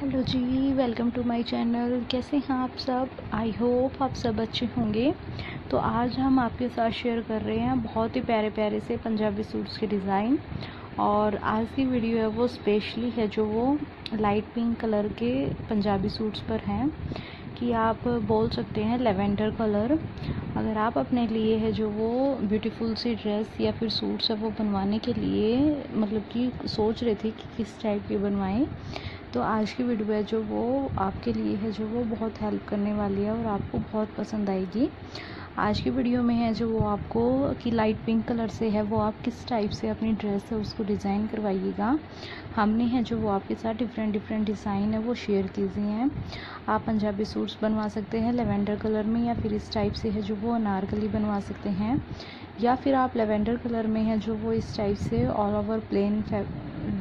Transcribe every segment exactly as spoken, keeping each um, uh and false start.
Hello ji, welcome to my channel. कैसे हैं आप सब? आई होप आप सब अच्छे होंगे। तो आज हम आपके साथ शेयर कर रहे हैं बहुत ही प्यारे प्यारे से पंजाबी सूट्स के डिज़ाइन। और आज की वीडियो है वो स्पेशली है जो वो लाइट पिंक कलर के पंजाबी सूट्स पर हैं, कि आप बोल सकते हैं लेवेंडर कलर। अगर आप अपने लिए है जो वो ब्यूटीफुल सी ड्रेस या फिर सूट्स है वो बनवाने के लिए मतलब कि सोच रहे थे कि किस टाइप की बनवाएँ, तो आज की वीडियो है जो वो आपके लिए है जो वो बहुत हेल्प करने वाली है और आपको बहुत पसंद आएगी। आज की वीडियो में है जो वो आपको कि लाइट पिंक कलर से है वो आप किस टाइप से अपनी ड्रेस है उसको डिज़ाइन करवाइएगा। हमने है जो वो आपके साथ डिफरेंट डिफरेंट डिज़ाइन है वो शेयर की हुई हैं। आप पंजाबी सूट्स बनवा सकते हैं लेवेंडर कलर में, या फिर इस टाइप से है जो वो अनारकली बनवा सकते हैं, या फिर आप लेवेंडर कलर में है जो वो इस टाइप से ऑल ओवर प्लेन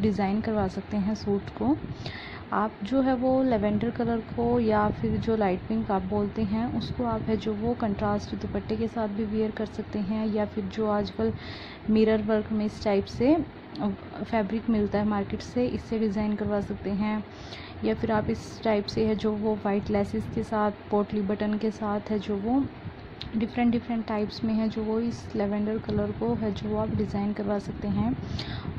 डिज़ाइन करवा सकते हैं सूट को। आप जो है वो लेवेंडर कलर को या फिर जो लाइट पिंक आप बोलते हैं उसको आप है जो वो कंट्रास्ट दुपट्टे के साथ भी वेयर कर सकते हैं, या फिर जो आजकल मिरर वर्क में इस टाइप से फैब्रिक मिलता है मार्केट से, इससे डिज़ाइन करवा सकते हैं। या फिर आप इस टाइप से है जो वो वाइट लेसेस के साथ, पोटली बटन के साथ है जो वो डिफरेंट डिफरेंट टाइप्स में है जो वो इस लेवेंडर कलर को है जो वो आप डिज़ाइन करवा सकते हैं।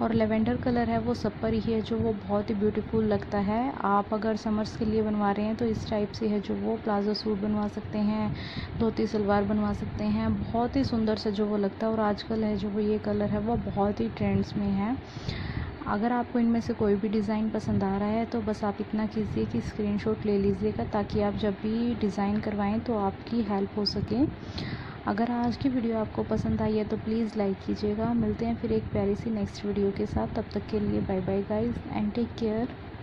और लेवेंडर कलर है वो सब पर ही है जो वो बहुत ही ब्यूटीफुल लगता है। आप अगर समर्स के लिए बनवा रहे हैं तो इस टाइप से है जो वो प्लाजो सूट बनवा सकते हैं, धोती सलवार बनवा सकते हैं, बहुत ही सुंदर सा जो वो लगता है। और आजकल है जो वो ये कलर है वो बहुत ही ट्रेंड्स में है। अगर आपको इनमें से कोई भी डिज़ाइन पसंद आ रहा है तो बस आप इतना कीजिए कि स्क्रीनशॉट ले लीजिएगा, ताकि आप जब भी डिज़ाइन करवाएं तो आपकी हेल्प हो सके। अगर आज की वीडियो आपको पसंद आई है तो प्लीज़ लाइक कीजिएगा। मिलते हैं फिर एक प्यारी सी नेक्स्ट वीडियो के साथ। तब तक के लिए bye bye guys and take care.